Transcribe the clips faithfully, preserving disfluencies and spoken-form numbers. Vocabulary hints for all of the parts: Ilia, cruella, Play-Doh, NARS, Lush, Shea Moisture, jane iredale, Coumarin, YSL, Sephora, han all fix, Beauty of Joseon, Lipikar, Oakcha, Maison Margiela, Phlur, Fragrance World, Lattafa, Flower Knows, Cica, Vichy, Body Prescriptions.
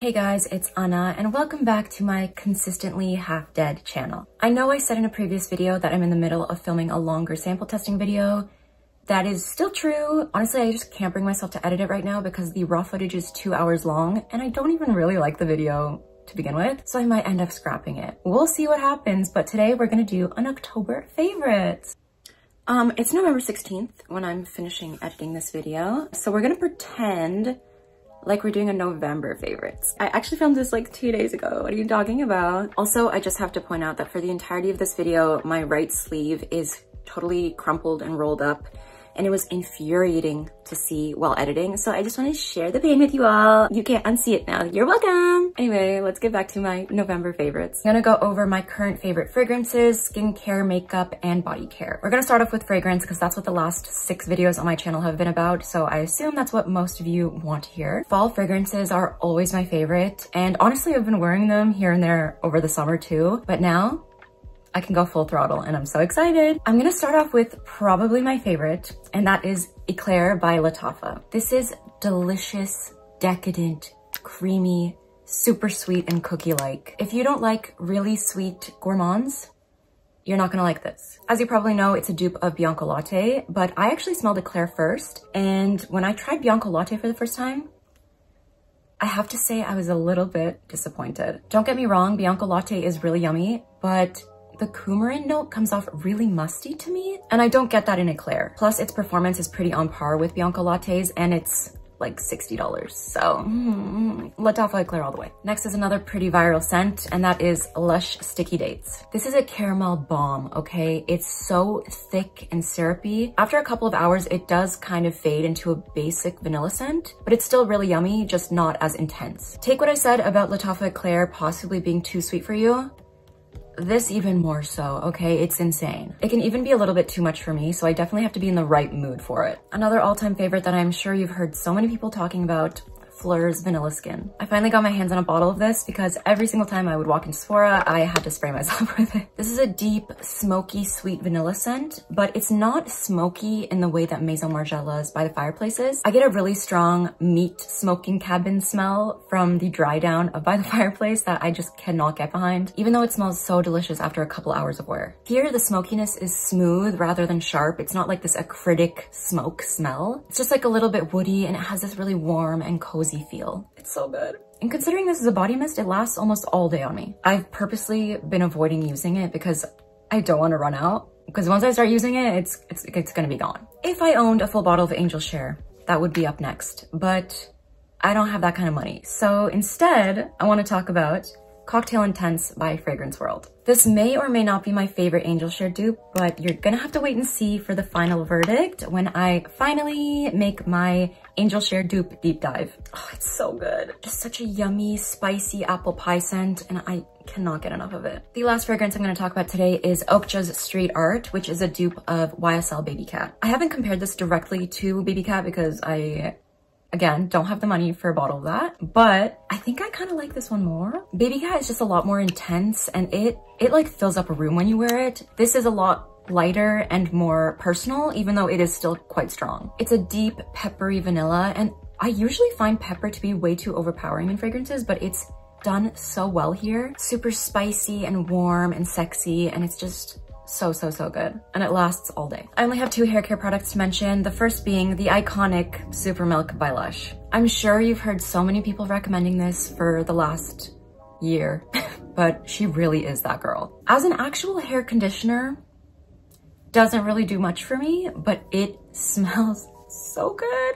Hey guys, it's Anna and welcome back to my consistently half dead channel. I know I said in a previous video that I'm in the middle of filming a longer sample testing video. That is still true. Honestly, I just can't bring myself to edit it right now because the raw footage is two hours long and I don't even really like the video to begin with, so I might end up scrapping it. We'll see what happens, but today we're gonna do an October favorites. Um, it's November sixteenth when I'm finishing editing this video, so we're gonna pretend like we're doing a November favorites. I actually filmed this like two days ago. What are you talking about? Also, I just have to point out that for the entirety of this video, my right sleeve is totally crumpled and rolled up, and it was infuriating to see while editing. So I just want to share the pain with you all. You can't unsee it now. You're welcome. Anyway, let's get back to my November favorites. I'm gonna go over my current favorite fragrances, skincare, makeup, and body care. We're gonna start off with fragrance because that's what the last six videos on my channel have been about. So I assume that's what most of you want to hear. Fall fragrances are always my favorite. And honestly, I've been wearing them here and there over the summer too. But now, I can go full throttle and I'm so excited. I'm gonna start off with probably my favorite, and that is Eclair by Lattafa. This is delicious, decadent, creamy, super sweet and cookie-like. If you don't like really sweet gourmands, you're not gonna like this. As you probably know, it's a dupe of Bianco Latte, but I actually smelled Eclair first. And when I tried Bianco Latte for the first time, I have to say I was a little bit disappointed. Don't get me wrong, Bianco Latte is really yummy, but the Coumarin note comes off really musty to me, and I don't get that in Eclair. Plus, its performance is pretty on par with Bianco Lattes, and it's like sixty dollars, so mm, Lattafa Eclair all the way. Next is another pretty viral scent, and that is Lush Sticky Dates. This is a caramel bomb, okay? It's so thick and syrupy. After a couple of hours, it does kind of fade into a basic vanilla scent, but it's still really yummy, just not as intense. Take what I said about Lattafa Eclair possibly being too sweet for you. This even more so, okay? It's insane. It can even be a little bit too much for me, so I definitely have to be in the right mood for it. Another all-time favorite that I'm sure you've heard so many people talking about, Phlur's Vanilla Skin. I finally got my hands on a bottle of this because every single time I would walk into Sephora, I had to spray myself with it. This is a deep, smoky, sweet vanilla scent, but it's not smoky in the way that Maison Margiela's by the fireplace is. I get a really strong meat smoking cabin smell from the dry down of by the fireplace that I just cannot get behind, even though it smells so delicious after a couple hours of wear. Here, the smokiness is smooth rather than sharp. It's not like this acritic smoke smell. It's just like a little bit woody, and it has this really warm and cozy feel. It's so good. And considering this is a body mist, it lasts almost all day on me. I've purposely been avoiding using it because I don't want to run out, because once I start using it, it's, it's, it's gonna be gone. If I owned a full bottle of Angel Share, that would be up next, but I don't have that kind of money. So instead, I want to talk about Cocktail Intense by Fragrance World. This may or may not be my favorite Angel Share dupe, but you're gonna have to wait and see for the final verdict when I finally make my Angel Share dupe deep dive. Oh, it's so good. Just such a yummy, spicy apple pie scent, and I cannot get enough of it. The last fragrance I'm gonna talk about today is Oakcha's Street Art, which is a dupe of Y S L Baby Cat. I haven't compared this directly to Baby Cat because I, again, don't have the money for a bottle of that, but I think I kind of like this one more. Baby Cat is just a lot more intense, and it, it like fills up a room when you wear it. This is a lot lighter and more personal, even though it is still quite strong. It's a deep, peppery vanilla, and I usually find pepper to be way too overpowering in fragrances, but it's done so well here. Super spicy and warm and sexy, and it's just so, so, so good. And it lasts all day. I only have two hair care products to mention, the first being the iconic Super Milk by Lush. I'm sure you've heard so many people recommending this for the last year, but she really is that girl. As an actual hair conditioner, doesn't really do much for me, but it smells so good.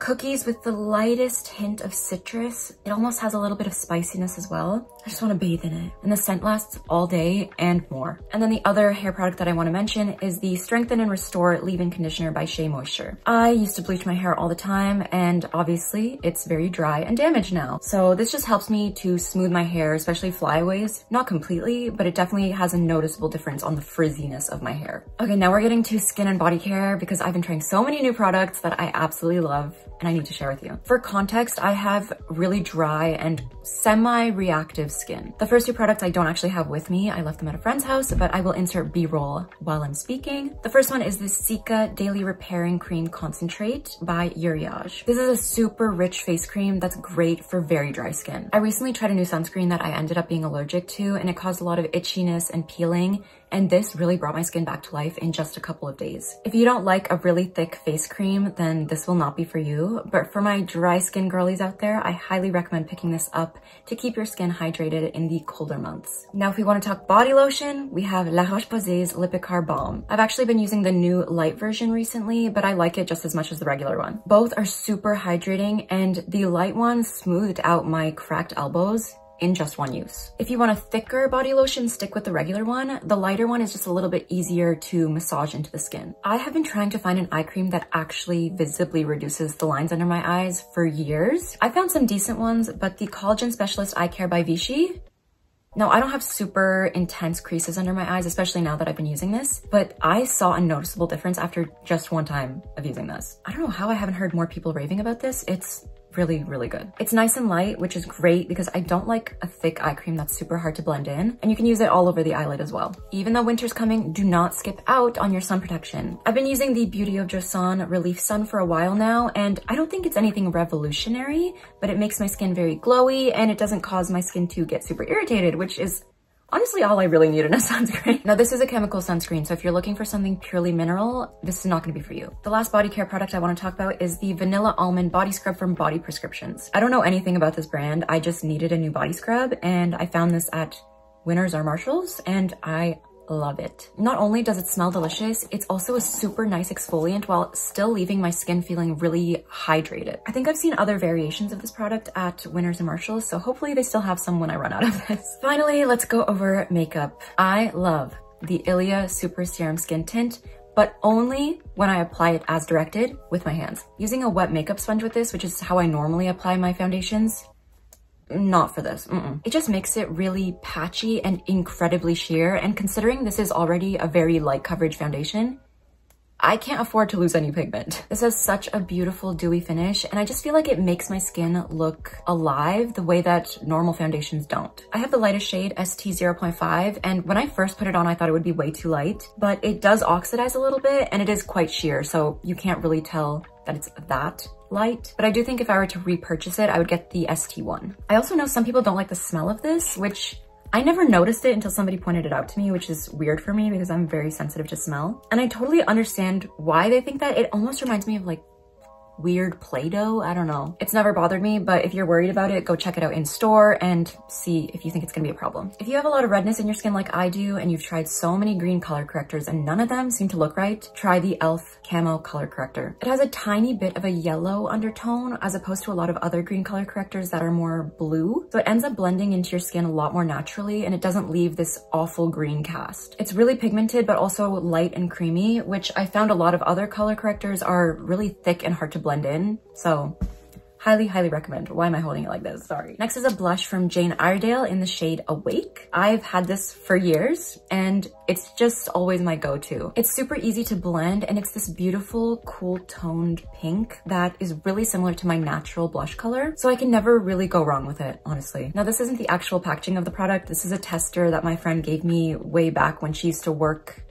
Cookies with the lightest hint of citrus. It almost has a little bit of spiciness as well. I just want to bathe in it. And the scent lasts all day and more. And then the other hair product that I want to mention is the Strengthen and Restore Leave-In Conditioner by Shea Moisture. I used to bleach my hair all the time, and obviously it's very dry and damaged now. So this just helps me to smooth my hair, especially flyaways. Not completely, but it definitely has a noticeable difference on the frizziness of my hair. Okay, now we're getting to skin and body care because I've been trying so many new products that I absolutely love, and I need to share with you. For context, I have really dry and semi-reactive skin. The first two products I don't actually have with me. I left them at a friend's house, but I will insert B-roll while I'm speaking. The first one is this Cica Daily Repairing Cream Concentrate by Uriage. This is a super rich face cream that's great for very dry skin. I recently tried a new sunscreen that I ended up being allergic to, and it caused a lot of itchiness and peeling, and this really brought my skin back to life in just a couple of days. If you don't like a really thick face cream, then this will not be for you, but for my dry skin girlies out there, I highly recommend picking this up to keep your skin hydrated in the colder months. Now, if we want to talk body lotion, we have La Roche-Posay's Lipikar Balm. I've actually been using the new light version recently, but I like it just as much as the regular one. Both are super hydrating, and the light one smoothed out my cracked elbows in just one use. If you want a thicker body lotion, stick with the regular one. The lighter one is just a little bit easier to massage into the skin. I have been trying to find an eye cream that actually visibly reduces the lines under my eyes for years. I found some decent ones, but the Collagen Specialist Eye Care by Vichy. Now, I don't have super intense creases under my eyes, especially now that I've been using this, but I saw a noticeable difference after just one time of using this. I don't know how I haven't heard more people raving about this. It's really, really good. It's nice and light, which is great because I don't like a thick eye cream that's super hard to blend in, and you can use it all over the eyelid as well. Even though winter's coming, do not skip out on your sun protection. I've been using the Beauty of Joseon Relief Sun for a while now, and I don't think it's anything revolutionary, but it makes my skin very glowy and it doesn't cause my skin to get super irritated, which is honestly all I really need in a sunscreen. Now, this is a chemical sunscreen, so if you're looking for something purely mineral, this is not gonna be for you. The last body care product I wanna talk about is the Vanilla Almond Body Scrub from Body Prescriptions. I don't know anything about this brand. I just needed a new body scrub, and I found this at Winners or Marshalls, and I love it. Not only does it smell delicious, it's also a super nice exfoliant while still leaving my skin feeling really hydrated. I think I've seen other variations of this product at Winners and Marshalls, so hopefully they still have some when I run out of this. Finally, let's go over makeup. I love the Ilia Super Serum Skin Tint, but only when I apply it as directed with my hands. Using a wet makeup sponge with this, which is how I normally apply my foundations, not for this. Mm-mm. It just makes it really patchy and incredibly sheer, and considering this is already a very light coverage foundation, I can't afford to lose any pigment. This has such a beautiful dewy finish, and I just feel like it makes my skin look alive the way that normal foundations don't. I have the lightest shade, S T zero point five, and when I first put it on, I thought it would be way too light, but it does oxidize a little bit, and it is quite sheer, so you can't really tell that it's that light, but I do think if I were to repurchase it, I would get the S T one. I also know some people don't like the smell of this, which I never noticed it until somebody pointed it out to me, which is weird for me because I'm very sensitive to smell. And I totally understand why they think that. It almost reminds me of like weird Play-Doh. I don't know. It's never bothered me, but if you're worried about it, go check it out in store and see if you think it's gonna be a problem. If you have a lot of redness in your skin like I do, and you've tried so many green color correctors and none of them seem to look right, try the e l f Camo Color Corrector. It has a tiny bit of a yellow undertone as opposed to a lot of other green color correctors that are more blue, so it ends up blending into your skin a lot more naturally, and it doesn't leave this awful green cast. It's really pigmented but also light and creamy, which I found a lot of other color correctors are really thick and hard to blend blend in, so highly, highly recommend. Why am I holding it like this? Sorry. Next is a blush from Jane Iredale in the shade Awake. I've had this for years and it's just always my go-to. It's super easy to blend, and it's this beautiful, cool toned pink that is really similar to my natural blush color, so I can never really go wrong with it, honestly. Now, this isn't the actual packaging of the product. This is a tester that my friend gave me way back when she used to work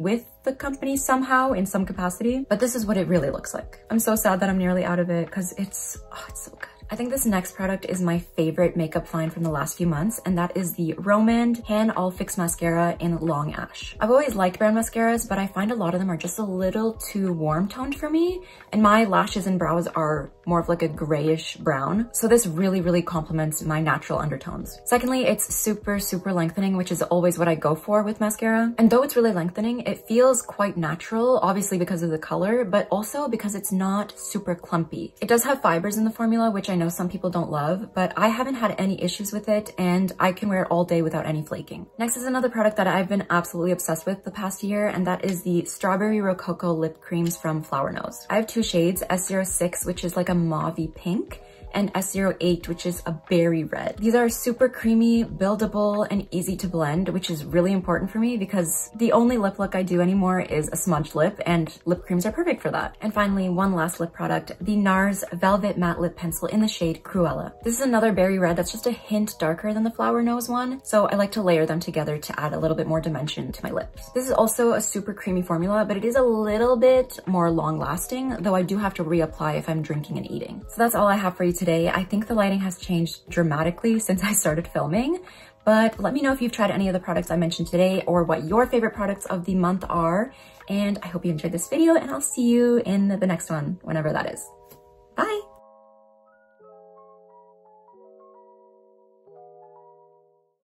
with the company somehow in some capacity, but this is what it really looks like. I'm so sad that I'm nearly out of it because it's, oh, it's so good. I think this next product is my favorite makeup find from the last few months, and that is the rom and Pan All Fix Mascara in Long Ash. I've always liked brown mascaras, but I find a lot of them are just a little too warm toned for me, and my lashes and brows are more of like a grayish brown, so this really, really complements my natural undertones. Secondly, it's super, super lengthening, which is always what I go for with mascara, and though it's really lengthening, it feels quite natural, obviously because of the color, but also because it's not super clumpy. It does have fibers in the formula, which I I know some people don't love, but I haven't had any issues with it, and I can wear it all day without any flaking. Next is another product that I've been absolutely obsessed with the past year, and that is the Strawberry Rococo Lip Creams from Flower Knows. I have two shades, S zero six, which is like a mauve-y pink, and S zero eight, which is a berry red. These are super creamy, buildable, and easy to blend, which is really important for me because the only lip look I do anymore is a smudge lip, and lip creams are perfect for that. And finally, one last lip product, the NARS Velvet Matte Lip Pencil in the shade Cruella. This is another berry red that's just a hint darker than the Flower Knows one, so I like to layer them together to add a little bit more dimension to my lips. This is also a super creamy formula, but it is a little bit more long-lasting, though I do have to reapply if I'm drinking and eating. So that's all I have for you today. I think the lighting has changed dramatically since I started filming, but let me know if you've tried any of the products I mentioned today or what your favorite products of the month are. And I hope you enjoyed this video, and I'll see you in the next one, whenever that is.